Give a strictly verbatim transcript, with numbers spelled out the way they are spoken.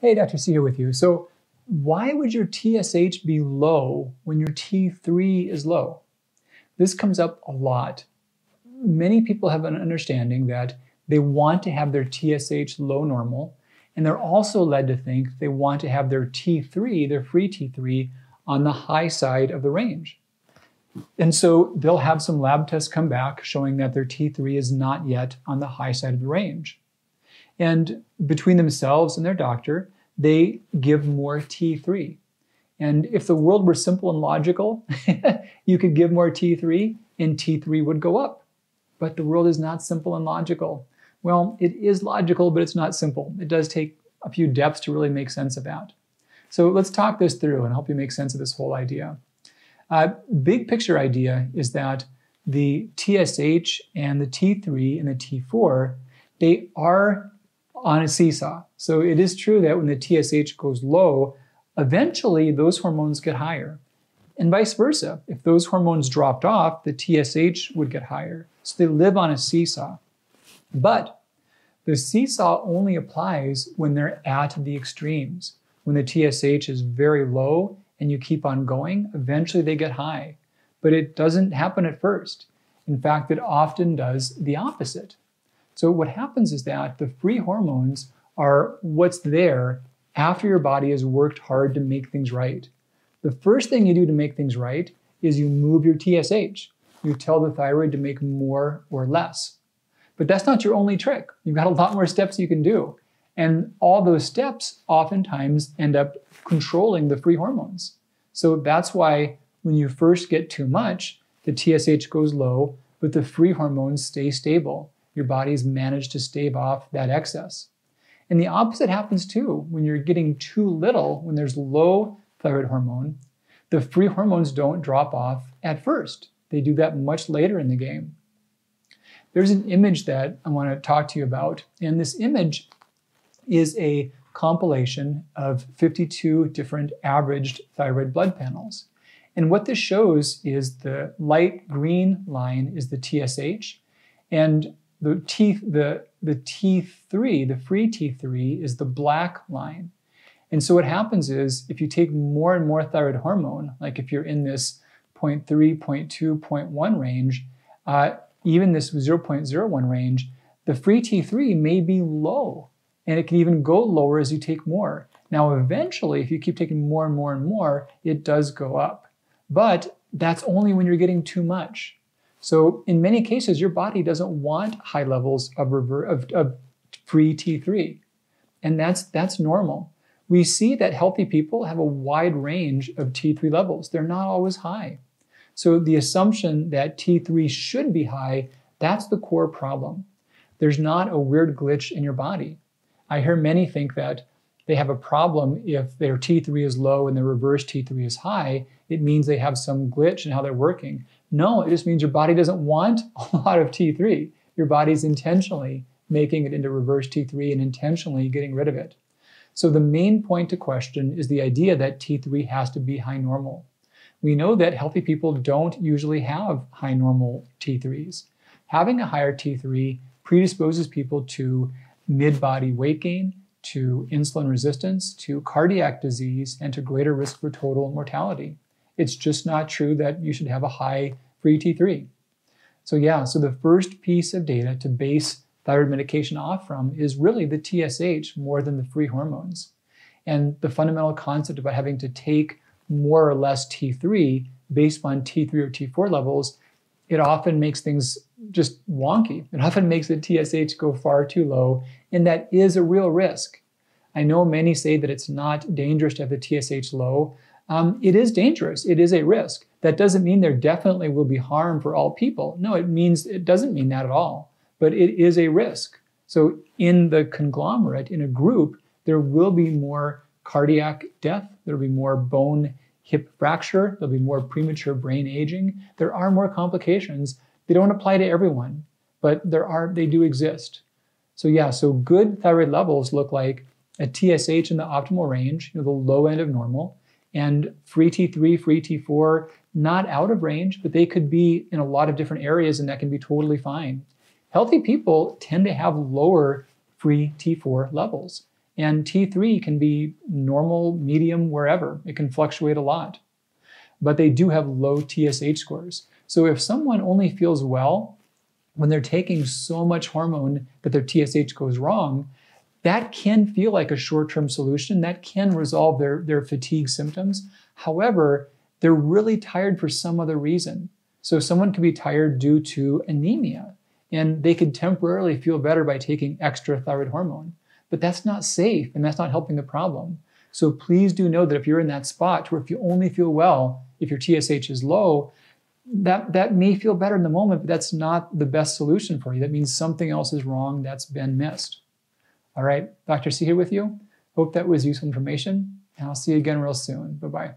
Hey, Doctor C here with you. So why would your T S H be low when your T three is low? This comes up a lot. Many people have an understanding that they want to have their T S H low normal, and they're also led to think they want to have their T three, their free T three, on the high side of the range. And so they'll have some lab tests come back showing that their T three is not yet on the high side of the range. And between themselves and their doctor, they give more T three. And if the world were simple and logical, you could give more T three and T three would go up. But the world is not simple and logical. Well, it is logical, but it's not simple. It does take a few depths to really make sense of that. So let's talk this through and help you make sense of this whole idea. Uh, big picture idea is that the T S H and the T three and the T four, they are on a seesaw. So it is true that when the T S H goes low, eventually those hormones get higher. And vice versa, if those hormones dropped off, the T S H would get higher. So they live on a seesaw. But the seesaw only applies when they're at the extremes. When the T S H is very low and you keep on going, eventually they get high. But it doesn't happen at first. In fact, it often does the opposite. So what happens is that the free hormones are what's there after your body has worked hard to make things right. The first thing you do to make things right is you move your T S H. You tell the thyroid to make more or less. But that's not your only trick. You've got a lot more steps you can do. And all those steps oftentimes end up controlling the free hormones. So that's why when you first get too much, the T S H goes low, but the free hormones stay stable. Your body's managed to stave off that excess. And the opposite happens too. When you're getting too little, when there's low thyroid hormone, the free hormones don't drop off at first. They do that much later in the game. There's an image that I want to talk to you about. And this image is a compilation of fifty-two different averaged thyroid blood panels. And what this shows is the light green line is the T S H, and the, T, the, the T three, the free T three, is the black line. And so what happens is if you take more and more thyroid hormone, like if you're in this zero point three, zero point two, zero point one range, uh, even this zero point zero one range, the free T three may be low. And it can even go lower as you take more. Now, eventually, if you keep taking more and more and more, it does go up. But that's only when you're getting too much. So in many cases, your body doesn't want high levels of, of, of free T three. And that's, that's normal. We see that healthy people have a wide range of T three levels. They're not always high. So the assumption that T three should be high, that's the core problem. There's not a weird glitch in your body. I hear many think that they have a problem if their T three is low and their reverse T three is high. It means they have some glitch in how they're working. No, it just means your body doesn't want a lot of T three. Your body's intentionally making it into reverse T three and intentionally getting rid of it. So the main point to question is the idea that T three has to be high normal. We know that healthy people don't usually have high normal T threes. Having a higher T three predisposes people to mid-body weight gain, to insulin resistance, to cardiac disease, and to greater risk for total mortality. It's just not true that you should have a high free T three. So yeah, so the first piece of data to base thyroid medication off from is really the T S H more than the free hormones. And the fundamental concept about having to take more or less T three based on T three or T four levels, it often makes things just wonky. It often makes the T S H go far too low, and that is a real risk. I know many say that it's not dangerous to have the T S H low. Um, it is dangerous. It is a risk. That doesn't mean there definitely will be harm for all people. No, it means it doesn't mean that at all, but it is a risk. So in the conglomerate, in a group, there will be more cardiac death. There'll be more bone hip fracture. There'll be more premature brain aging. There are more complications. They don't apply to everyone, but there are, they do exist. So yeah, so good thyroid levels look like a T S H in the optimal range, you know, the low end of normal, and free T three, free T four, not out of range, but they could be in a lot of different areas, and that can be totally fine. Healthy people tend to have lower free T four levels, And T three can be normal, medium, wherever. It can fluctuate a lot. But they do have low T S H scores. So if someone only feels well when they're taking so much hormone that their T S H goes wrong, that can feel like a short-term solution. That can resolve their, their fatigue symptoms. However, they're really tired for some other reason. So someone could be tired due to anemia, and they could temporarily feel better by taking extra thyroid hormone. But that's not safe, and that's not helping the problem. So please do know that if you're in that spot where if you only feel well, if your T S H is low, that, that may feel better in the moment, but that's not the best solution for you. That means something else is wrong that's been missed. All right, Doctor C here with you. Hope that was useful information, and I'll see you again real soon. Bye-bye.